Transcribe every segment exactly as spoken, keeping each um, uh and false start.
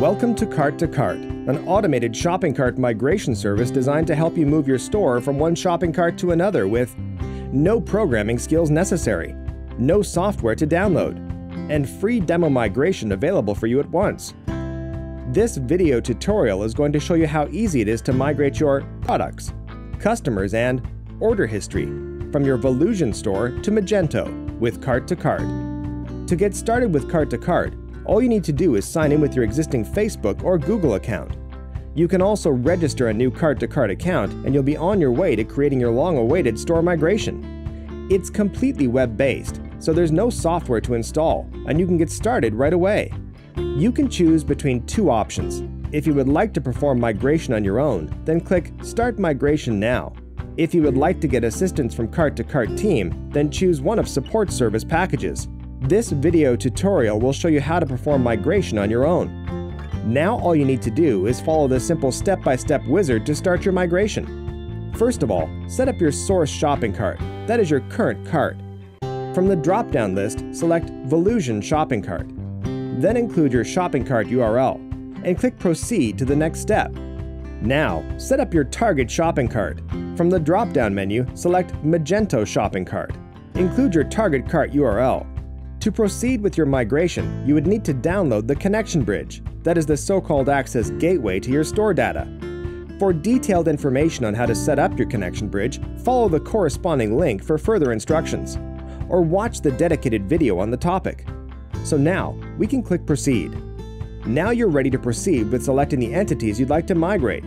Welcome to Cart to Cart, an automated shopping cart migration service designed to help you move your store from one shopping cart to another with no programming skills necessary, no software to download, and free demo migration available for you at once. This video tutorial is going to show you how easy it is to migrate your products, customers, and order history from your Volusion store to Magento with Cart to Cart. To get started with Cart to Cart, all you need to do is sign in with your existing Facebook or Google account. You can also register a new Cart to Cart account and you'll be on your way to creating your long-awaited store migration. It's completely web-based, so there's no software to install, and you can get started right away. You can choose between two options. If you would like to perform migration on your own, then click Start Migration Now. If you would like to get assistance from Cart to Cart team, then choose one of support service packages. This video tutorial will show you how to perform migration on your own. Now all you need to do is follow the simple step-by-step wizard to start your migration. First of all, set up your source shopping cart, that is your current cart. From the drop-down list, select Volusion Shopping Cart. Then include your shopping cart U R L and click Proceed to the next step. Now, set up your target shopping cart. From the drop-down menu, select Magento Shopping Cart. Include your target cart U R L. To proceed with your migration, you would need to download the connection bridge, that is the so-called access gateway to your store data. For detailed information on how to set up your connection bridge, follow the corresponding link for further instructions, or watch the dedicated video on the topic. So now, we can click Proceed. Now you're ready to proceed with selecting the entities you'd like to migrate.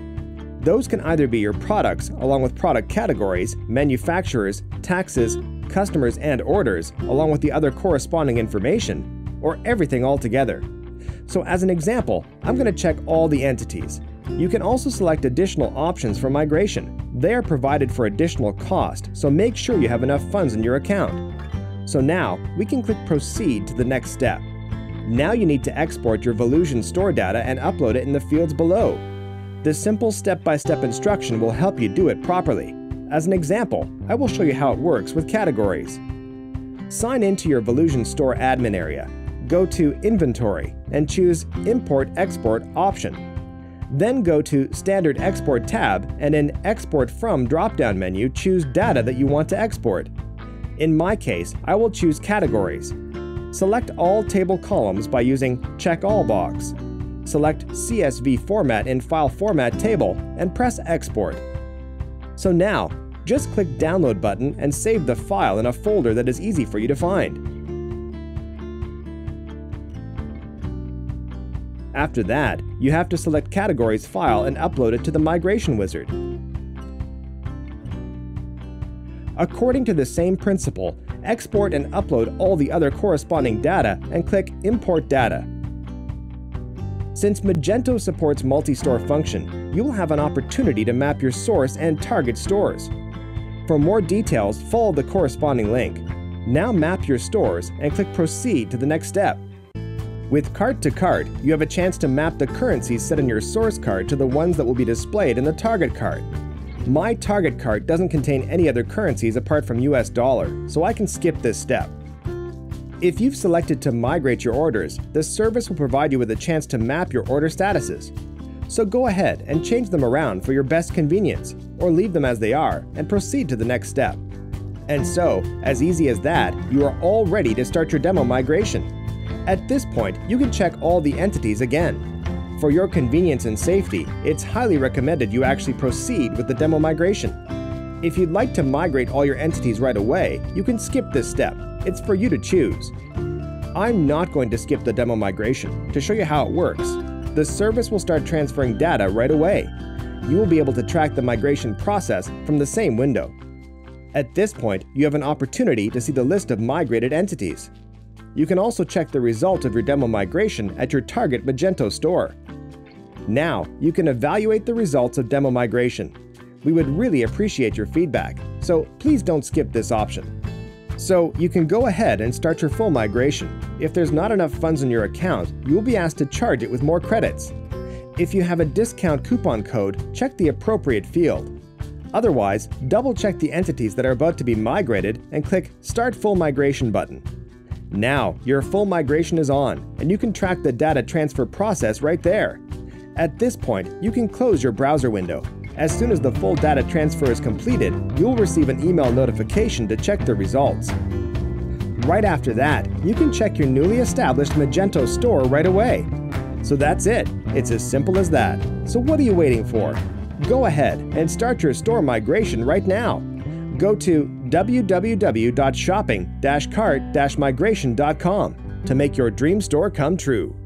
Those can either be your products, along with product categories, manufacturers, taxes, customers, and orders, along with the other corresponding information, or everything altogether. So as an example, I'm going to check all the entities. You can also select additional options for migration. They are provided for additional cost, so make sure you have enough funds in your account. So now, we can click Proceed to the next step. Now you need to export your Volusion store data and upload it in the fields below. This simple step-by-step instruction will help you do it properly. As an example, I will show you how it works with categories. Sign into your Volusion store admin area. Go to Inventory and choose Import-Export option. Then go to Standard Export tab and in Export From drop-down menu, choose data that you want to export. In my case, I will choose Categories. Select all table columns by using Check All box. Select C S V format in File Format Table and press Export. So now, just click Download button and save the file in a folder that is easy for you to find. After that, you have to select Categories file and upload it to the migration wizard. According to the same principle, export and upload all the other corresponding data and click Import Data. Since Magento supports multi-store function, you will have an opportunity to map your source and target stores. For more details, follow the corresponding link. Now map your stores and click Proceed to the next step. With Cart to Cart, you have a chance to map the currencies set in your source cart to the ones that will be displayed in the target cart. My target cart doesn't contain any other currencies apart from U S dollar, so I can skip this step. If you've selected to migrate your orders, the service will provide you with a chance to map your order statuses. So go ahead and change them around for your best convenience, or leave them as they are and proceed to the next step. And so, as easy as that, you are all ready to start your demo migration. At this point, you can check all the entities again. For your convenience and safety, it's highly recommended you actually proceed with the demo migration. If you'd like to migrate all your entities right away, you can skip this step. It's for you to choose. I'm not going to skip the demo migration to show you how it works. The service will start transferring data right away. You will be able to track the migration process from the same window. At this point, you have an opportunity to see the list of migrated entities. You can also check the result of your demo migration at your target Magento store. Now, you can evaluate the results of demo migration. We would really appreciate your feedback, so please don't skip this option. So, you can go ahead and start your full migration. If there's not enough funds in your account, you will be asked to charge it with more credits. If you have a discount coupon code, check the appropriate field. Otherwise, double-check the entities that are about to be migrated and click Start Full Migration button. Now, your full migration is on, and you can track the data transfer process right there. At this point, you can close your browser window. As soon as the full data transfer is completed, you'll receive an email notification to check the results. Right after that, you can check your newly established Magento store right away. So that's it. It's as simple as that. So what are you waiting for? Go ahead and start your store migration right now. Go to w w w dot shopping dash cart dash migration dot com to make your dream store come true.